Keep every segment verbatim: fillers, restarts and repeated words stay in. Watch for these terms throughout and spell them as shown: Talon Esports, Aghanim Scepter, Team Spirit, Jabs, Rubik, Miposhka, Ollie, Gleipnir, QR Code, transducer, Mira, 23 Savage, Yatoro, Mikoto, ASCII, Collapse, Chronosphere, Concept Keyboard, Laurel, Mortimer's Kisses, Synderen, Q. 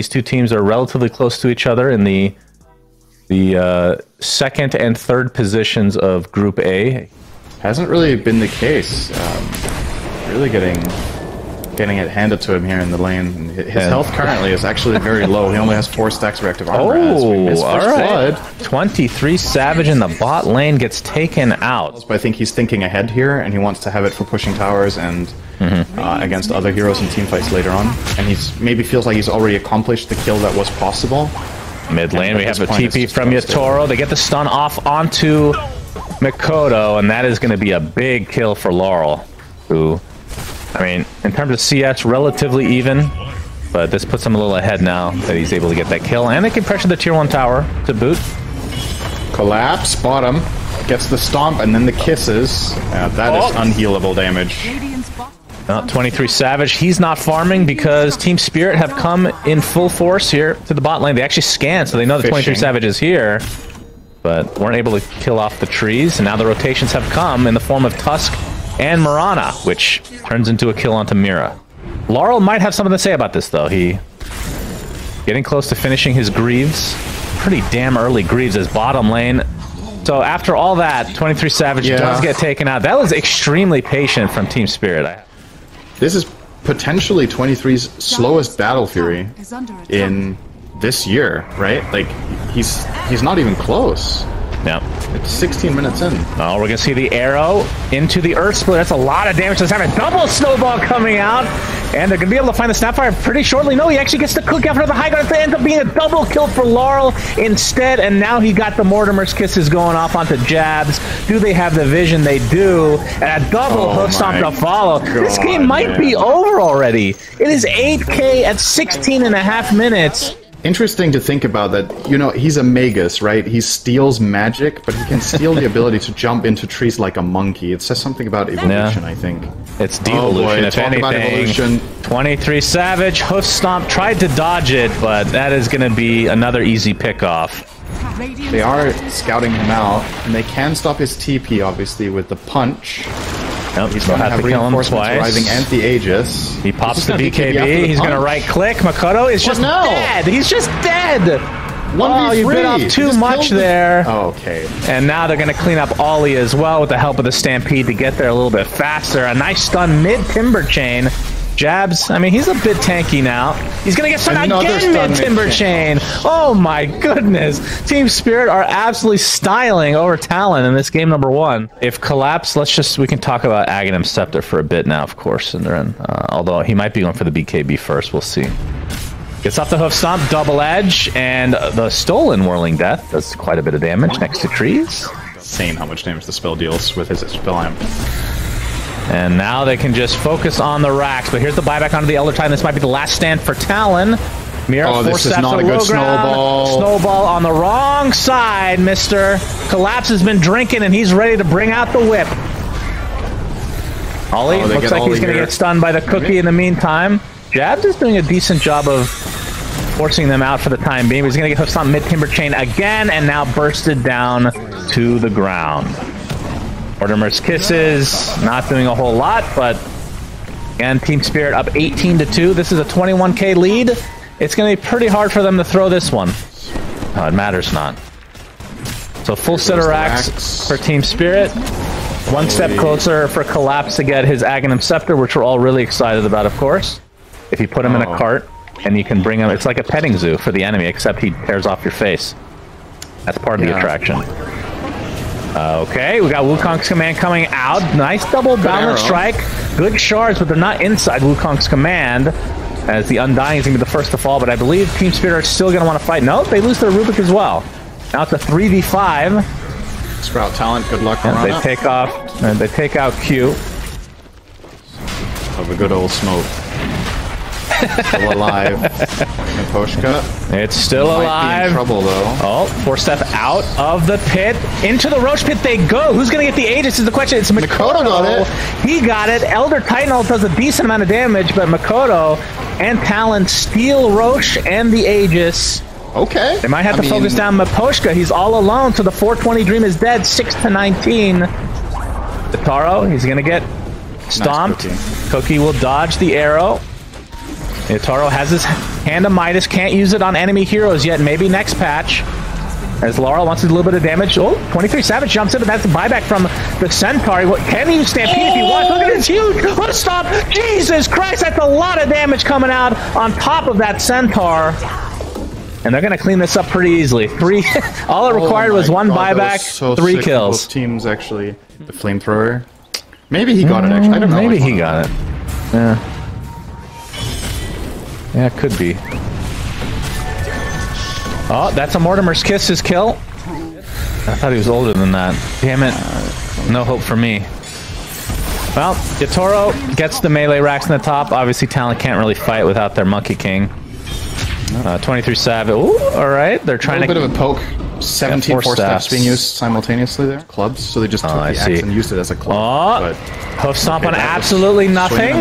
These two teams are relatively close to each other in the the uh, second and third positions of Group A. Hasn't really been the case. Um, really getting getting it handed to him here in the lane. His yeah. health currently is actually very low. He only has four stacks of active armor. Oh, as all right. Blood. twenty-three Savage in the bot lane gets taken out. But I think he's thinking ahead here, and he wants to have it for pushing towers and Mm-hmm. uh, against other heroes in teamfights later on. And he's maybe feels like he's already accomplished the kill that was possible. Mid lane, we have a T P from Yatoro. They get the stun off onto Mikoto, and that is going to be a big kill for Laurel, who, I mean, in terms of C S, relatively even, but this puts him a little ahead now that he's able to get that kill. And they can pressure the tier one tower to boot. Collapse, bottom, gets the stomp, and then the kisses. Uh, that oh. is unhealable damage. Uh, twenty-three Savage, he's not farming because Team Spirit have come in full force here to the bot lane. They actually scanned, so they know the twenty-three Savage is here, but weren't able to kill off the trees. And now the rotations have come in the form of Tusk and Marana, which turns into a kill onto Mira. Laurel might have something to say about this, though. He getting close to finishing his Greaves. Pretty damn early Greaves as bottom lane. So after all that, twenty-three Savage yeah. does get taken out. That was extremely patient from Team Spirit. I This is potentially twenty-three's slowest Battle Fury in this year, right? Like, he's he's not even close. Yeah. It's sixteen minutes in. Oh, we're going to see the arrow into the Earth Split. That's a lot of damage. Let's have a double snowball coming out, and they're going to be able to find the Snapfire pretty shortly. No, he actually gets the click after the high guard. It ends up being a double kill for Laurel instead, and now he got the Mortimer's Kisses going off onto Jabs. Do they have the vision? They do. And a double oh hook stomp to follow. God, this game might man. be over already. It is eight K at sixteen and a half minutes. Interesting to think about that, you know, he's a Magus, right? He steals magic, but he can steal the ability to jump into trees like a monkey. It says something about evolution, yeah. I think. It's devolution, oh boy, if talk anything. About evolution. twenty-three Savage, hoof stomp, tried to dodge it, but that is going to be another easy pickoff. They are scouting him out, and they can stop his T P, obviously, with the punch. Nope, he's going to have, have to kill him twice. And the Aegis. He pops the B K B. The he's going to right click. Mikoto is just well, no. dead. He's just dead. one v three. Oh, you bit off too much there. The... Oh, okay. And now they're going to clean up Ollie as well with the help of the Stampede to get there a little bit faster. A nice stun mid timber chain. Jabs, I mean, he's a bit tanky now. He's going to get stunned again mid timber chain. Oh my goodness. Team Spirit are absolutely styling over Talon in this game number one. If Collapse, let's just, we can talk about Aghanim Scepter for a bit now, of course, Synderen. Uh, although he might be going for the B K B first, we'll see. Gets off the hoof stomp, double edge, and the stolen Whirling Death does quite a bit of damage next to trees. Insane how much damage the spell deals with his spell amp. And now they can just focus on the racks. But here's the buyback onto the Elder Titan. This might be the last stand for Talon. Mira, oh, this is not a good snowball. Snowball on the wrong side, mister. Collapse has been drinking, and he's ready to bring out the whip. Ollie, oh, looks like Ollie he's going to get stunned by the cookie in the meantime. Jabs is doing a decent job of forcing them out for the time being. He's going to get hooked on mid-timber chain again, and now bursted down to the ground. Mortimer's Kisses, not doing a whole lot, but again, Team Spirit up eighteen to two. This is a twenty-one K lead. It's going to be pretty hard for them to throw this one. No, it matters not. So full set of racks for Team Spirit. One step closer for Collapse to get his Aghanim Scepter, which we're all really excited about, of course. If you put him oh. in a cart and you can bring him, it's like a petting zoo for the enemy, except he tears off your face. That's part of yeah. the attraction. Okay, we got Wukong's Command coming out. Nice double downward strike. Good shards, but they're not inside Wukong's Command, as the Undying is going to be the first to fall, but I believe Team Spirit are still going to want to fight. No, they lose their Rubik as well. Now it's a three v five. Sprout Talent, good luck, Marana. And they take off, and they take out Q. Have a good old smoke. Still alive. Miposhka. It's still might alive. Be in trouble, though. Oh, four step out of the pit. Into the roach pit they go. Who's going to get the Aegis is the question. It's Mikoto. Mikoto got it. He got it. Elder Titan ult does a decent amount of damage, but Mikoto and Talon steal Roach and the Aegis. Okay. They might have to I mean... focus down Miposhka. He's all alone, so the four twenty Dream is dead. six to nineteen. Yatoro, he's going to get stomped. Nice cookie. Cookie will dodge the arrow. Yatoro has his hand of Midas, can't use it on enemy heroes yet, maybe next patch. As Laurel wants a little bit of damage. Oh, twenty-three Savage jumps in, but that's the buyback from the Centauri. Can you stampede if he wants? Look at this huge hook stop. Jesus Christ, that's a lot of damage coming out on top of that Centaur. And they're going to clean this up pretty easily. Three, all it required oh was one God, buyback, so three sick. kills. Both teams actually, the flamethrower. Maybe he got mm, it actually. I don't maybe know. Maybe he got it. Yeah. Yeah, it could be. Oh, that's a Mortimer's Kiss, his kill. I thought he was older than that. Damn it. No hope for me. Well, Yatoro gets the melee racks in the top. Obviously, Talon can't really fight without their Monkey King. Uh, twenty-three Savage. Ooh, all right. They're trying to... A little to bit of a poke. seventeen four, four steps. steps being used simultaneously there. Clubs, so they just took oh, the I axe see. and used it as a club. Oh, hoof stomp on absolutely nothing.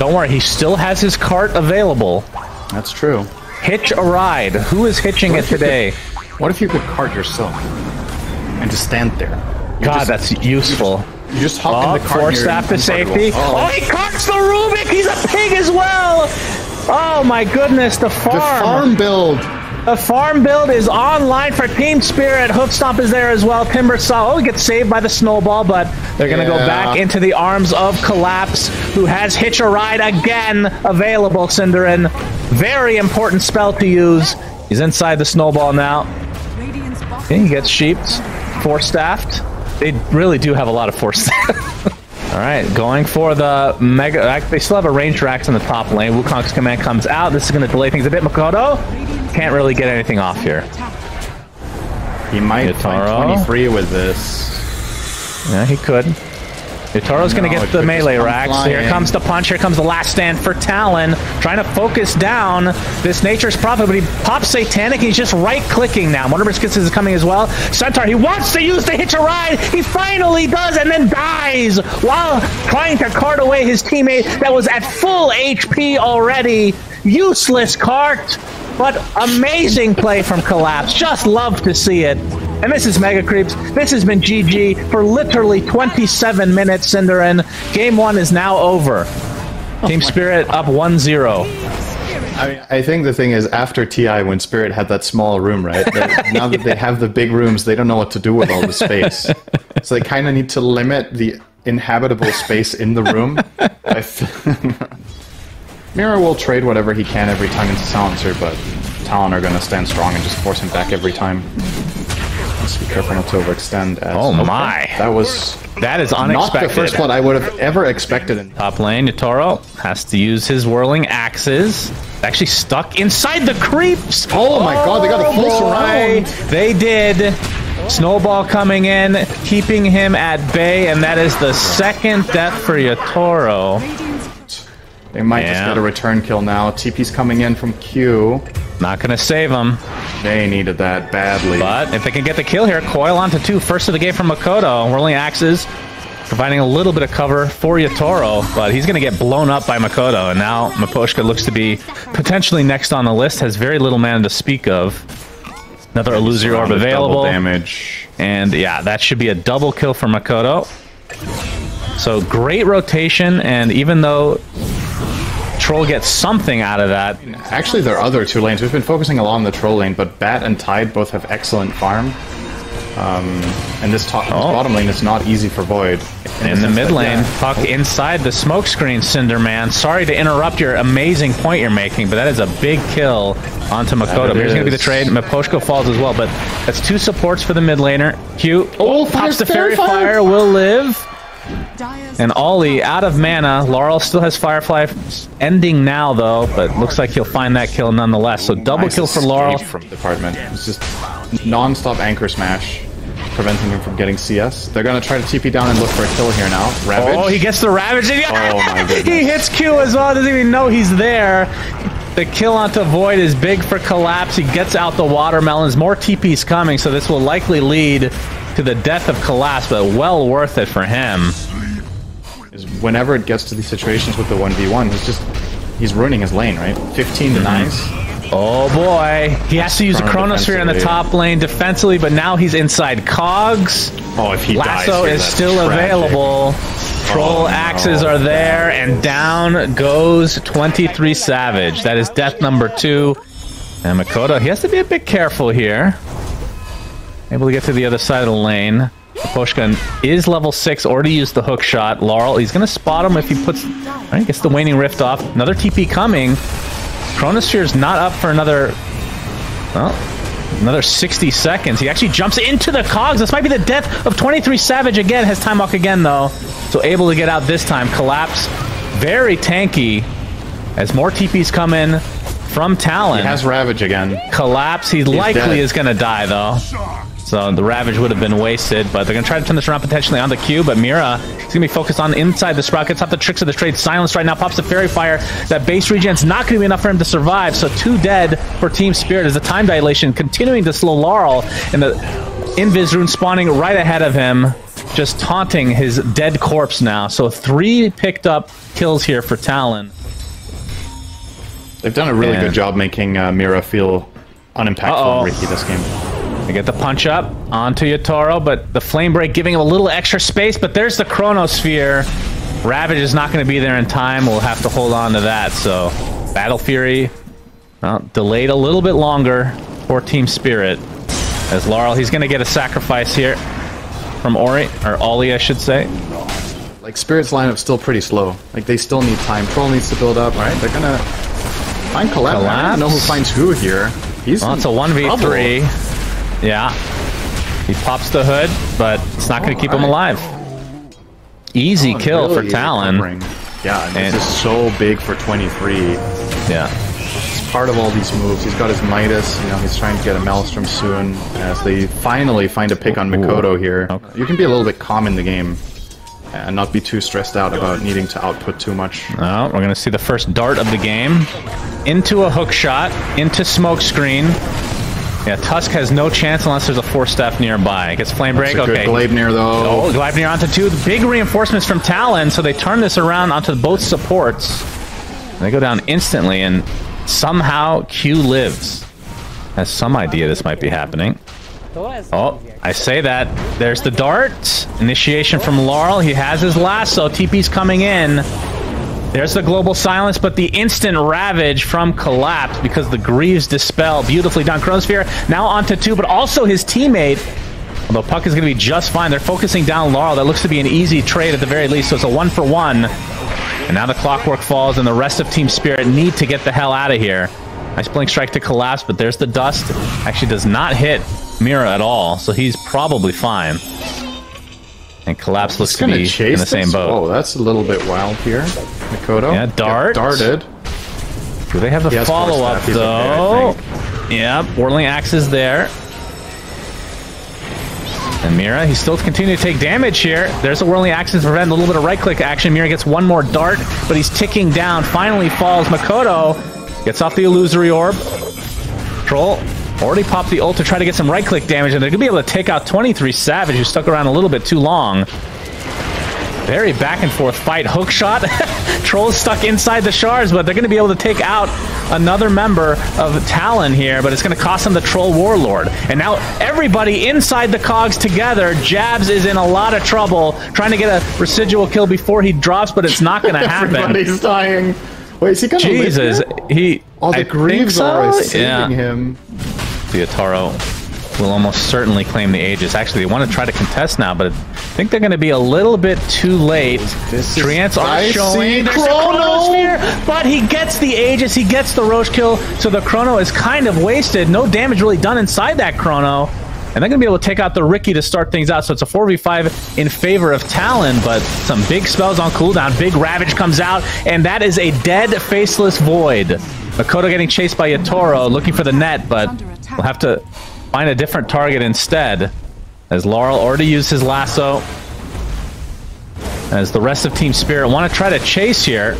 Don't worry, he still has his cart available. That's true. Hitch a ride. Who is hitching it today? Could, what if you could cart yourself and just stand there? You're God, just, that's useful. You just hop oh, in the cart. Force staff to safety. Oh. oh, he carts the Rubik. He's a pig as well. Oh my goodness, the farm. The farm build. The farm build is online for Team Spirit. Hoofstomp is there as well. Timber Saw. Oh, gets saved by the snowball, but they're going to yeah. go back into the arms of Collapse, who has Hitch a Ride again available. Synderen. Very important spell to use. He's inside the snowball now. He gets sheeped. Force staffed. They really do have a lot of force staff. All right, going for the mega. They still have a range racks in the top lane. Wukong's command comes out. This is going to delay things a bit. Mikoto can't really get anything off here. He might Yatoro. find twenty-three with this. Yeah, he could. Yatoro's no, going to get the melee racks. Flying. Here comes the punch. Here comes the last stand for Talon. Trying to focus down this Nature's Prophet, but he pops Satanic. He's just right-clicking now. Mortimer's Kiss is coming as well. Centaur, he wants to use the Hitch a Ride. He finally does and then dies while trying to cart away his teammate that was at full H P already. Useless cart. But amazing play from Collapse. Just love to see it. And this is Mega Creeps. This has been G G for literally twenty-seven minutes, Synderen. Game one is now over. Oh Team Spirit God. up one zero. I mean, I think the thing is, after T I, when Spirit had that small room, right? They, now that yeah. they have the big rooms, they don't know what to do with all the space. So they kind of need to limit the inhabitable space in the room. Mira will trade whatever he can every time into Silencer, but Talon are going to stand strong and just force him back every time. Let's be careful not to overextend. As oh my! Open. That was that is unexpected. Not the first one I would have ever expected. In top lane, Yatoro has to use his whirling axes. Actually stuck inside the creeps. Oh my oh, God! They got a full surround. They did. Snowball coming in, keeping him at bay, and that is the second death for Yatoro. They might yeah. just get a return kill now. T P's coming in from Q. Not gonna save him. They needed that badly. But if they can get the kill here, coil onto two. First of the game from Mikoto. Whirling Axes, providing a little bit of cover for Yatoro, but he's gonna get blown up by Mikoto. And now Miposhka looks to be potentially next on the list. Has very little mana to speak of. Another Illusory Orb available. Damage. And yeah, that should be a double kill for Mikoto. So great rotation, and even though Troll gets something out of that. Actually, there are other two lanes. We've been focusing a lot on the Troll lane, but Bat and Tide both have excellent farm. Um, and this, top, oh. this bottom lane is not easy for Void. In, in the mid lane, yeah. Puck oh. inside the smoke screen, Cinderman. Sorry to interrupt your amazing point you're making, but that is a big kill onto Mikoto. Here's going to be the trade. Miposhka falls as well, but that's two supports for the mid laner. Q oh, oh, pops the Fairy Fire, fire will live. And Ollie out of mana. Laurel still has Firefly ending now though, but looks like he'll find that kill nonetheless. So double nice kill for Laurel from department. It's just non-stop anchor smash, preventing him from getting C S. They're gonna try to T P down and look for a kill here now. Ravage. Oh, he gets the Ravage. And he, oh my goodness. He hits Q as well. Doesn't even know he's there. The kill onto Void is big for Collapse. He gets out the watermelons. More T Ps coming, so this will likely lead to the death of Collapse, but well worth it for him. Whenever it gets to these situations with the one v one, he's just, he's ruining his lane, right? fifteen to nines. Oh boy. He has to use a Chronosphere in the top lane defensively, but now he's inside Cogs. Oh, if he dies here, that's tragic. Lasso is still available. troll axes are there, and down goes twenty-three Savage. That is death number two. And Mikoto, he has to be a bit careful here. Able to get to the other side of the lane. Miposhka is level six, already used the hook shot. Laurel, he's going to spot him if he puts... Right, gets the waning rift off. Another T P coming. Chronosphere's not up for another... Well, another sixty seconds. He actually jumps into the cogs. This might be the death of twenty-three Savage again. Has time walk again, though. So able to get out this time. Collapse, very tanky. As more T Ps come in from Talon. He has Ravage again. Collapse, he he's likely dead. Is going to die, though. So the Ravage would have been wasted, but they're going to try to turn this around potentially on the Q, but Mira is going to be focused on inside the Sprout, gets off the tricks of the trade. Silence right now, pops the Fairy Fire. That base regen's not going to be enough for him to survive, so two dead for Team Spirit as the time dilation continuing to slow Laurel, and the Invis Rune spawning right ahead of him, just taunting his dead corpse now. So three picked up kills here for Talon. They've done a really and... good job making uh, Mira feel unimpactful uh-oh. and risky this game. They get the punch up onto Yatoro, but the flame break giving him a little extra space, but there's the Chronosphere. Ravage is not going to be there in time. We'll have to hold on to that. So Battle Fury well, delayed a little bit longer for Team Spirit. As Laurel, he's going to get a sacrifice here from Ori, or Ollie, I should say. Like, Spirit's lineup's still pretty slow. Like, they still need time. Troll needs to build up. All right, they're going to find Collapse. I don't know who finds who here. He's well, it's a one v three. Trouble. Yeah, he pops the hood, but it's not going to keep him alive. Easy kill for Talon. Yeah, and this is so big for twenty-three. Yeah. It's part of all these moves. He's got his Midas, you know, he's trying to get a Maelstrom soon. As they finally find a pick on Mikoto here. Okay. You can be a little bit calm in the game and not be too stressed out about needing to output too much. Oh, we're going to see the first dart of the game. Into a hook shot, into smoke screen. Yeah, Tusk has no chance unless there's a four-step nearby. Gets flame break, That's a okay. Good Gleipnir, though. Oh, Gleipnir onto two. Big reinforcements from Talon, so they turn this around onto both supports. And they go down instantly, and somehow Q lives. Has some idea this might be happening. Oh, I say that. There's the dart. Initiation from Laurel. He has his lasso. T P's coming in. There's the global silence, but the instant Ravage from Collapse because the Greaves dispel. Beautifully done. Chronosphere now onto two, but also his teammate. Although Puck is going to be just fine. They're focusing down Laurel. That looks to be an easy trade at the very least, so it's a one for one. And now the clockwork falls, and the rest of Team Spirit need to get the hell out of here. Nice blink strike to Collapse, but there's the dust. Actually does not hit Mira at all, so he's probably fine. And Collapse looks to be in the same boat. Oh, that's a little bit wild here. Mikoto. Yeah, dart. Darted. Do they have the follow-up, though? Yep, whirling axe is there. And Mira, he's still continuing to take damage here. There's the whirling axe to prevent a little bit of right-click action. Mira gets one more dart, but he's ticking down. Finally falls. Mikoto gets off the illusory orb. Troll. Already popped the ult to try to get some right-click damage, and they're going to be able to take out twenty-three Savage, who stuck around a little bit too long. Very back-and-forth fight. Hook shot. Trolls stuck inside the shards, but they're going to be able to take out another member of Talon here, but it's going to cost them the Troll Warlord. And now everybody inside the cogs together. Jabs is in a lot of trouble, trying to get a residual kill before he drops, but it's not going to happen. Everybody's dying. Wait, is he going to live here? Jesus, he... All the Greaves are saving him. Yatoro will almost certainly claim the Aegis. Actually, they want to try to contest now, but I think they're going to be a little bit too late. Treants are showing. There's a Chronosphere, but he gets the Aegis. He gets the Roche kill, so the Chrono is kind of wasted. No damage really done inside that Chrono. And they're going to be able to take out the Ricky to start things out. So it's a four v five in favor of Talon, but some big spells on cooldown. Big Ravage comes out, and that is a dead Faceless Void. Mikoto getting chased by Yatoro, looking for the net, but we'll have to find a different target instead. As Laurel already used his lasso. As the rest of Team Spirit want to try to chase here.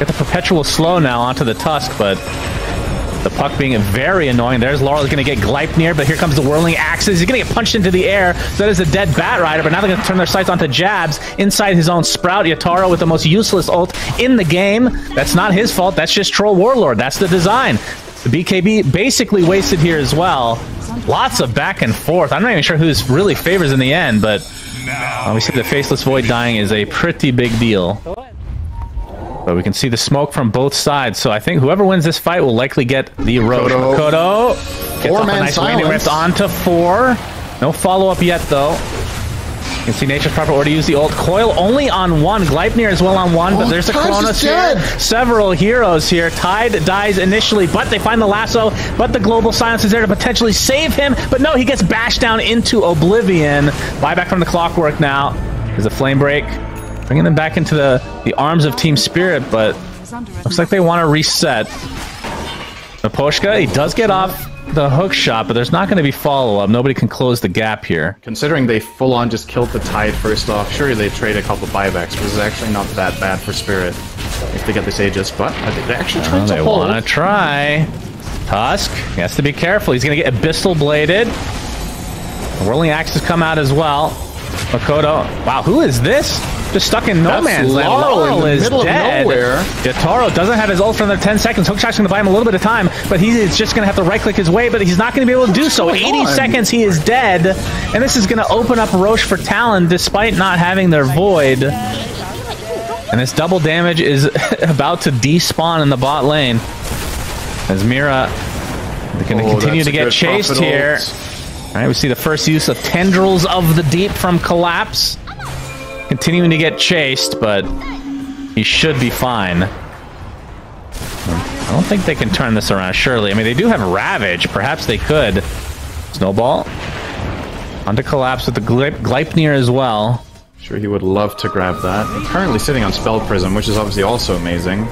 Get the perpetual slow now onto the Tusk, but the puck being very annoying. There's Laurel's going to get Gleipnir, but here comes the whirling axes. He's going to get punched into the air. So that is a dead Batrider, but now they're going to turn their sights onto Jabs inside his own Sprout. Yatoro with the most useless ult in the game. That's not his fault. That's just Troll Warlord. That's the design. The B K B basically wasted here as well. Lots of back and forth. I'm not even sure who's really favors in the end, but uh, we see the Faceless Void dying is a pretty big deal. But we can see the smoke from both sides, so I think whoever wins this fight will likely get the road. Mikoto gets off a nice wing rift onto four. No follow-up yet, though. You can see Nature's Proper Order use the ult. Coil only on one. Gleipnir is well on one, but oh, there's a Kronos here. Several heroes here. Tide dies initially, but they find the lasso, but the Global Silence is there to potentially save him. But no, he gets bashed down into oblivion. Buyback from the Clockwork now. There's a Flame Break, bringing them back into the, the arms of Team Spirit, but looks like they want to reset. Miposhka, he does get off the hook shot, but there's not going to be follow-up. Nobody can close the gap here. Considering they full-on just killed the Tide first off, sure, they trade a couple buybacks, because it's actually not that bad for Spirit if they get the Sages, but I think they actually trying to hold. They want to try. Tusk, he has to be careful. He's going to get Abyssal Bladed. The Whirling Axe has come out as well. Mikoto, wow, who is this? Just stuck in no man's land. Laurel is dead. Yatoro doesn't have his ult for another ten seconds. Hookshot's going to buy him a little bit of time, but he is just going to have to right-click his way, but he's not going to be able to do so. eighty seconds, he is dead, and this is going to open up Roche for Talon, despite not having their Void. And this double damage is about to despawn in the bot lane, as Mira is going to continue to get chased here. All right, we see the first use of Tendrils of the Deep from Collapse. Continuing to get chased, but he should be fine. I don't think they can turn this around, surely. I mean, they do have Ravage. Perhaps they could. Snowball. Onto Collapse with the Gleipnir as well. Sure, he would love to grab that. They're currently sitting on Spell Prism, which is obviously also amazing.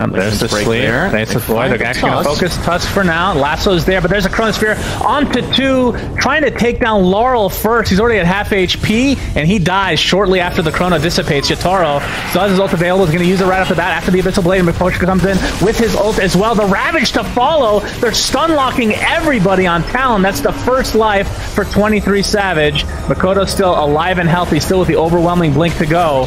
Um, there's the Sleep. There. There's the Void. They're actually going to focus Tusk for now. Lasso's there, but there's a Chronosphere onto two, trying to take down Laurel first. He's already at half H P, and he dies shortly after the Chrono dissipates. Yatoro does his ult available. He's going to use it right off the bat after the Abyssal Blade, and Miposhka comes in with his ult as well. The Ravage to follow. They're stun-locking everybody on Talon. That's the first life for twenty-three Savage. Mikoto's still alive and healthy, still with the overwhelming blink to go.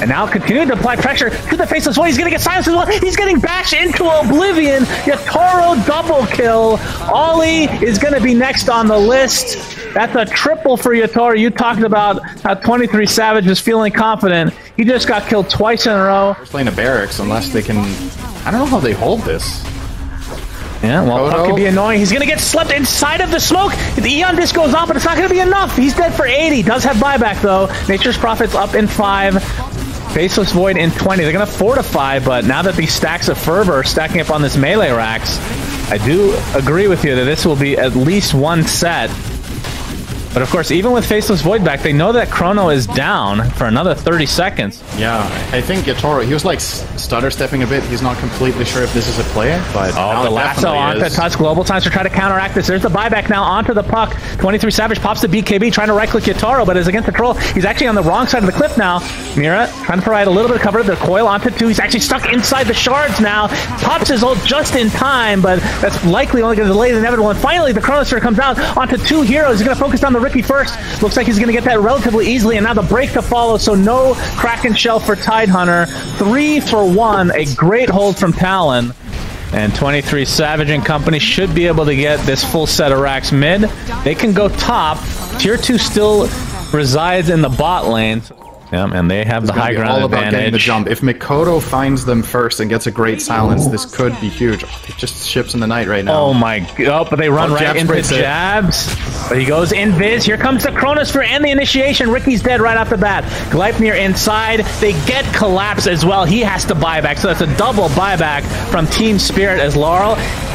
And now continuing to apply pressure to the Faceless Void. He's going to get silenced as well. He's getting bashed into oblivion. Yatoro double kill. Ollie is going to be next on the list. That's a triple for Yatoro. You talked about how twenty-three Savage was feeling confident. He just got killed twice in a row. They're playing a barracks unless they can... I don't know how they hold this. Yeah, well, that could be annoying. He's going to get slept inside of the smoke. The Eon Disc goes on, but it's not going to be enough. He's dead for eighty. Does have buyback, though. Nature's Prophet's up in five. Faceless Void in twenty. They're going to fortify, but now that these stacks of Fervor are stacking up on this melee racks, I do agree with you that this will be at least one set. But of course, even with Faceless Void back, they know that Chrono is down for another thirty seconds. Yeah, I think Yatoro, he was like stutter-stepping a bit. He's not completely sure if this is a play, but oh, the lasso onto is. Tusk. Global Times to try to counteract this. There's the buyback now onto the puck. twenty-three Savage pops the B K B, trying to right-click Yatoro, but is against the troll. He's actually on the wrong side of the cliff now. Mira trying to provide a little bit of cover. The coil onto two. He's actually stuck inside the shards now. Pops his ult just in time, but that's likely only going to delay the inevitable. And finally, the Chronosphere comes out onto two heroes. He's going to focus on the Ricky first. Looks like he's going to get that relatively easily, and now the break to follow, so no Kraken Shell for Tidehunter. Three for one, a great hold from Talon. And twenty-three Savage and company should be able to get this full set of racks mid. They can go top. Tier two still resides in the bot lane. Yeah, and they have it's the high ground all about advantage. Getting the jump. If Mikoto finds them first and gets a great silence, this could be huge. Oh, they just ships in the night right now. Oh my god! Oh, but they run oh, right Jabs into Jabs. It. But he goes in Viz. Here comes the Chronosphere and the initiation. Ricky's dead right off the bat. Gleipnir inside. They get Collapse as well. He has to buy back, so that's a double buyback from Team Spirit as Laurel.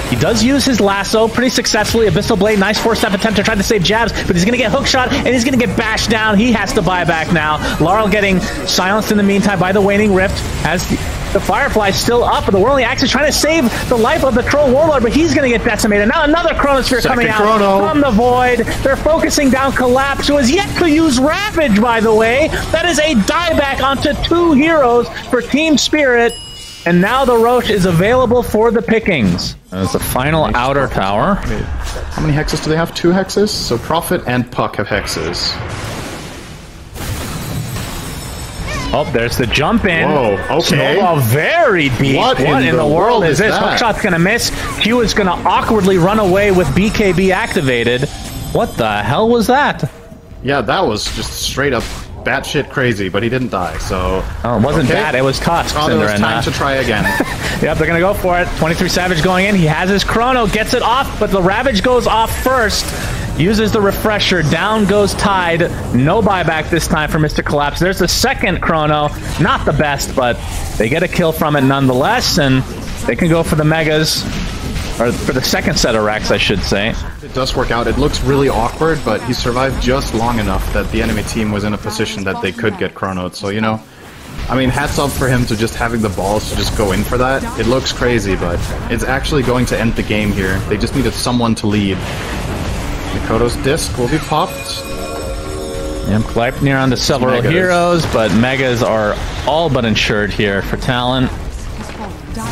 He does use his lasso pretty successfully. Abyssal Blade, nice four-step attempt to try to save Jabs, but he's going to get hookshot, and he's going to get bashed down. He has to buy back now. Laurel getting silenced in the meantime by the Waning Rift as the Firefly's still up, but the Whirling Axe is trying to save the life of the Troll Warlord, but he's going to get decimated. Now another Chronosphere Second coming out chrono. from the Void. They're focusing down Collapse, who has yet to use Ravage, by the way. That is a dieback onto two heroes for Team Spirit. And now the Roche is available for the pickings. That's the final outer tower. How many hexes do they have? Two hexes? So Prophet and Puck have hexes. Oh, there's the jump in. Whoa, okay. Snowball very deep. What, what in, in the, the world, world is this? That? Hookshot's gonna miss. Q is gonna awkwardly run away with B K B activated. What the hell was that? Yeah, that was just straight up batshit crazy, but he didn't die, so... Oh, it wasn't okay. bad, it was Tusk. Oh, Synderen, it was time uh... to try again. Yep, they're gonna go for it. twenty-three Savage going in, he has his chrono, gets it off, but the Ravage goes off first. Uses the refresher, down goes Tide. No buyback this time for Mister Collapse. There's the second chrono, not the best, but they get a kill from it nonetheless, and they can go for the megas, or for the second set of racks, I should say. It does work out. It looks really awkward, but he survived just long enough that the enemy team was in a position that they could get chronoed, so you know. I mean, hats off for him to just having the balls to just go in for that. It looks crazy, but it's actually going to end the game here. They just needed someone to lead. Mikoto's disc will be popped. And Gleipnir onto several heroes, but megas are all but insured here for Talon.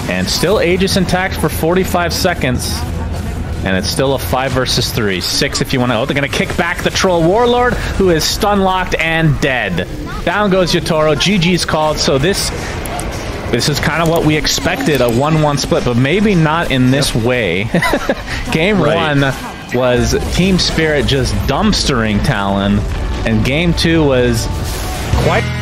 And still Aegis intact for forty-five seconds. And it's still a five versus three. Six if you want to. Oh, they're going to kick back the Troll Warlord, who is stun locked and dead. Down goes Yatoro. G G's called, so this... This is kind of what we expected, a one one split, but maybe not in this way. Game right. one was Team Spirit just dumpstering Talon, and game two was quite...